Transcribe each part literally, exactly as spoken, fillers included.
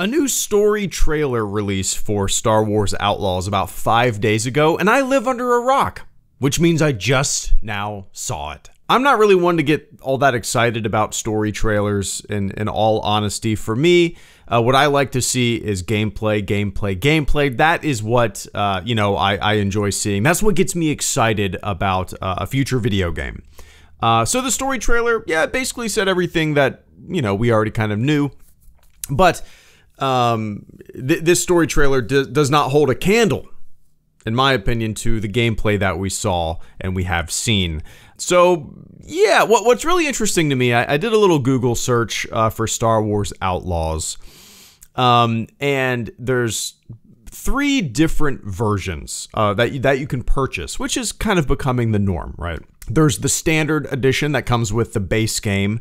A new story trailer released for Star Wars Outlaws about five days ago, and I live under a rock, which means I just now saw it. I'm not really one to get all that excited about story trailers, in, in all honesty. For me, uh, what I like to see is gameplay, gameplay, gameplay. That is what uh, you know I, I enjoy seeing. That's what gets me excited about uh, a future video game. Uh, so the story trailer, yeah, it basically said everything that you know we already kind of knew, but Um, th this story trailer d does not hold a candle, in my opinion, to the gameplay that we saw and we have seen. So, yeah, what, what's really interesting to me, I, I did a little Google search uh, for Star Wars Outlaws, um, and there's three different versions uh, that, that you can purchase, which is kind of becoming the norm, right? There's the standard edition that comes with the base game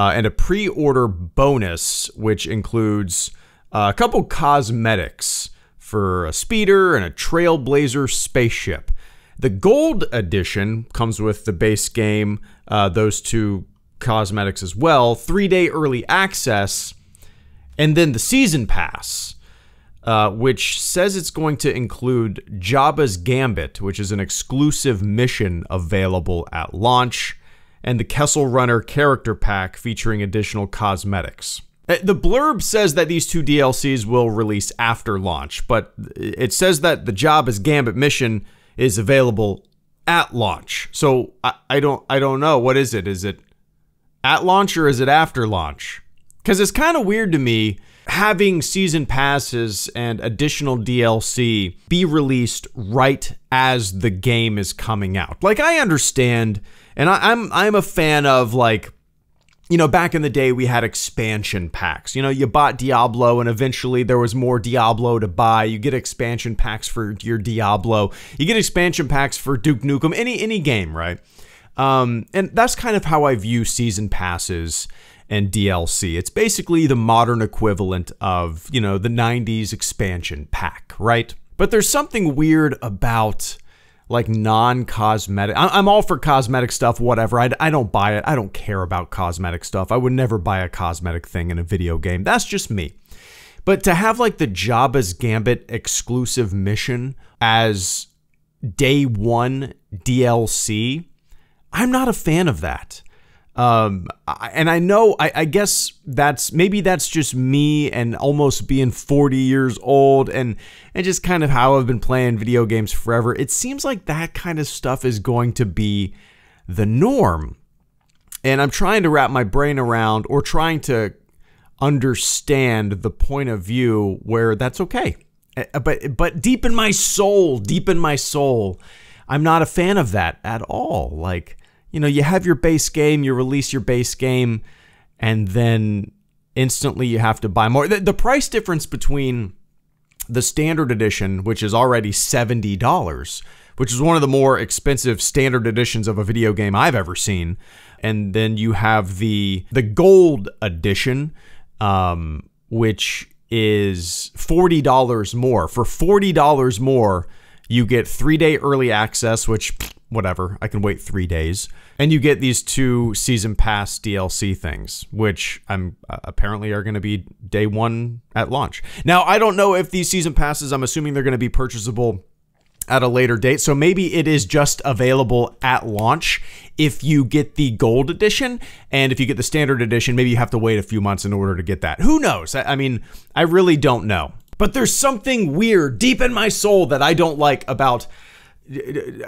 uh, and a pre-order bonus, which includes Uh, a couple cosmetics for a speeder and a trailblazer spaceship. The gold edition comes with the base game, uh, those two cosmetics as well, three-day early access, and then the season pass, uh, which says it's going to include Jabba's Gambit, which is an exclusive mission available at launch, and the Kessel Runner character pack featuring additional cosmetics. The blurb says that these two D L Cs will release after launch, but it says that the Jabba's Gambit mission is available at launch. So I, I don't, I don't know. What is it? Is it at launch or is it after launch? Because it's kind of weird to me having season passes and additional D L C be released right as the game is coming out. Like, I understand, and I, I'm I'm a fan of, like, you know, back in the day, we had expansion packs. You know, you bought Diablo, and eventually there was more Diablo to buy. You get expansion packs for your Diablo. You get expansion packs for Duke Nukem, any any game, right? Um, and that's kind of how I view season passes and D L C. It's basically the modern equivalent of, you know, the nineties expansion pack, right? But there's something weird about, like, non-cosmetic. I'm all for cosmetic stuff, whatever. I, I don't buy it. I don't care about cosmetic stuff. I would never buy a cosmetic thing in a video game. That's just me. But to have, like, the Jabba's Gambit exclusive mission as day one D L C, I'm not a fan of that. Um, I, and I know, I, I guess that's, maybe that's just me and almost being forty years old and, and just kind of how I've been playing video games forever. It seems like that kind of stuff is going to be the norm. And I'm trying to wrap my brain around, or trying to understand the point of view where that's okay. But, but deep in my soul, deep in my soul, I'm not a fan of that at all. Like, you know, you have your base game, you release your base game, and then instantly you have to buy more. The, the price difference between the standard edition, which is already seventy dollars, which is one of the more expensive standard editions of a video game I've ever seen, and then you have the the gold edition, um, which is forty dollars more. For forty dollars more, you get three-day early access, which, whatever, I can wait three days. And you get these two season pass D L C things, which I'm uh, apparently are going to be day one at launch. Now, I don't know if these season passes, I'm assuming they're going to be purchasable at a later date. So maybe it is just available at launch if you get the gold edition. And if you get the standard edition, maybe you have to wait a few months in order to get that. Who knows? I, I mean, I really don't know. But there's something weird deep in my soul that I don't like about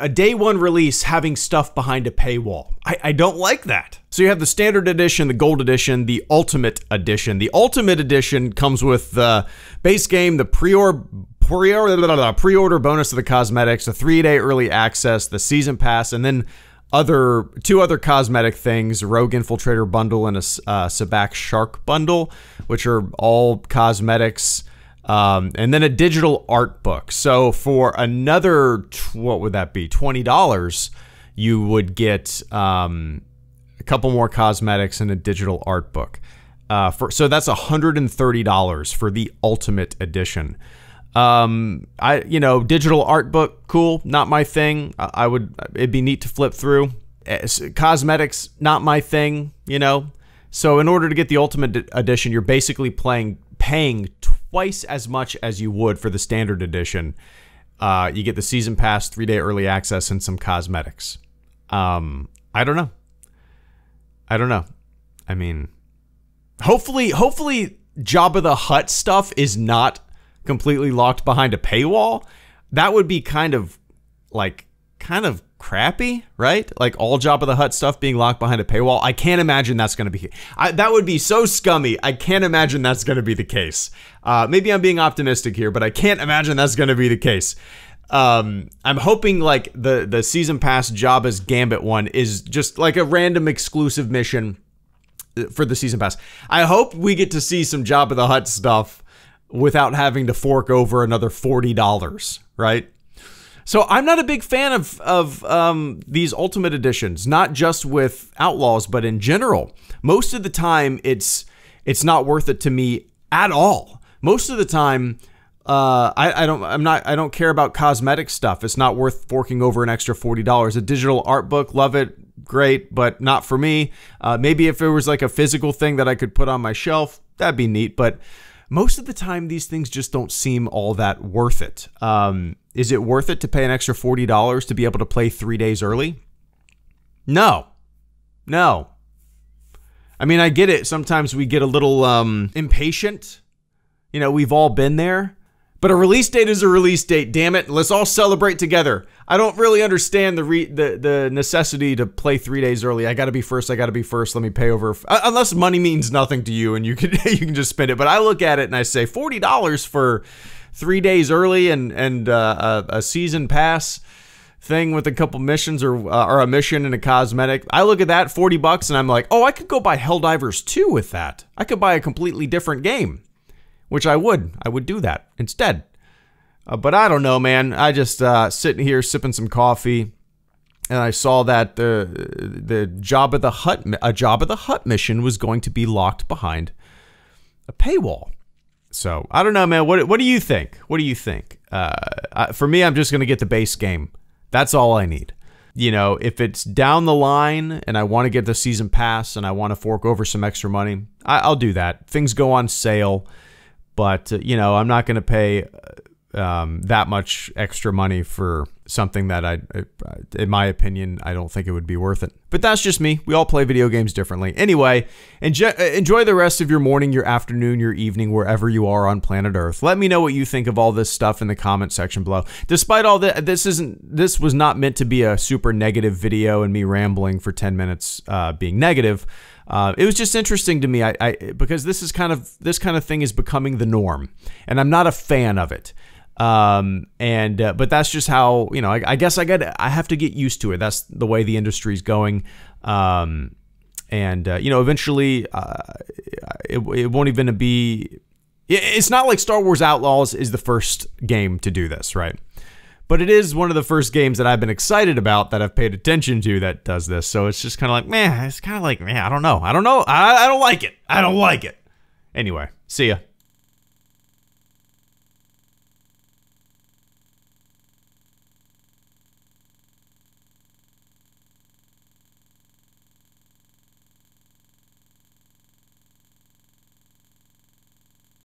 a day one release having stuff behind a paywall. I, I don't like that. So you have the standard edition, the gold edition, the ultimate edition. The ultimate edition comes with the base game, the pre-order pre-order bonus of the cosmetics, the three-day early access, the season pass, and then other two other cosmetic things, Rogue Infiltrator bundle and a uh, Sabacc Shark bundle, which are all cosmetics. Um, and then a digital art book. So for another, what would that be? twenty dollars, you would get um, a couple more cosmetics and a digital art book. Uh, for, so that's one hundred thirty dollars for the ultimate edition. Um, I, you know, digital art book, cool, not my thing. I, I would, it'd be neat to flip through. Cosmetics, not my thing, you know. So in order to get the ultimate edition, you're basically playing, paying twice as much as you would for the standard edition. Uh, you get the season pass, three-day early access, and some cosmetics. Um, I don't know. I don't know. I mean, hopefully, hopefully Jabba the Hutt stuff is not completely locked behind a paywall. That would be kind of, like, kind of crappy, right? Like, all Jabba the Hutt stuff being locked behind a paywall. I can't imagine that's going to be... I, that would be so scummy. I can't imagine that's going to be the case. Uh, maybe I'm being optimistic here, but I can't imagine that's going to be the case. Um, I'm hoping, like, the, the Season Pass Jabba's Gambit one is just, like, a random exclusive mission for the Season Pass. I hope we get to see some Jabba the Hutt stuff without having to fork over another forty dollars, right? So I'm not a big fan of, of um, these Ultimate Editions, not just with Outlaws, but in general. Most of the time, it's it's not worth it to me at all. Most of the time, uh, I, I don't I'm not I don't care about cosmetic stuff. It's not worth forking over an extra forty dollars. A digital art book, love it, great, but not for me. Uh, maybe if it was like a physical thing that I could put on my shelf, that'd be neat. But most of the time, these things just don't seem all that worth it. Um, Is it worth it to pay an extra forty dollars to be able to play three days early? No. No. I mean, I get it. Sometimes we get a little um, impatient. You know, we've all been there. But a release date is a release date, damn it. Let's all celebrate together. I don't really understand the re the, the necessity to play three days early. I gotta be first, I gotta be first, let me pay over. Uh, unless money means nothing to you and you can, you can just spend it. But I look at it and I say, forty dollars for three days early and, and uh, a, a season pass thing with a couple missions or, uh, or a mission and a cosmetic. I look at that, forty bucks, and I'm like, oh, I could go buy Helldivers two with that. I could buy a completely different game. Which I would. I would do that instead. Uh, but I don't know, man. I just uh, sitting here sipping some coffee, and I saw that the the Jabba the Hutt a Jabba the Hutt mission was going to be locked behind a paywall. So I don't know, man. What what do you think? What do you think? Uh, I, for me, I'm just gonna get the base game. That's all I need. You know, if it's down the line and I want to get the season pass and I want to fork over some extra money, I, I'll do that. Things go on sale. But, you know, I'm not going to pay um, that much extra money for something that, I, in my opinion, I don't think it would be worth it. But that's just me. We all play video games differently. Anyway, enjoy, enjoy the rest of your morning, your afternoon, your evening, wherever you are on planet Earth. Let me know what you think of all this stuff in the comment section below. Despite all that, this isn't. This was not meant to be a super negative video and me rambling for ten minutes uh, being negative. Uh, it was just interesting to me, I, I because this is kind of this kind of thing is becoming the norm, and I'm not a fan of it. Um, and uh, but that's just how, you know. I, I guess I got I have to get used to it. That's the way the industry's going. Um, and uh, you know, eventually, uh, it it won't even be. It's not like Star Wars Outlaws is the first game to do this, right? But it is one of the first games that I've been excited about, that I've paid attention to, that does this. So it's just kind of like, man, it's kind of like, man, I don't know. I don't know. I, I don't like it. I don't like it. Anyway, see ya.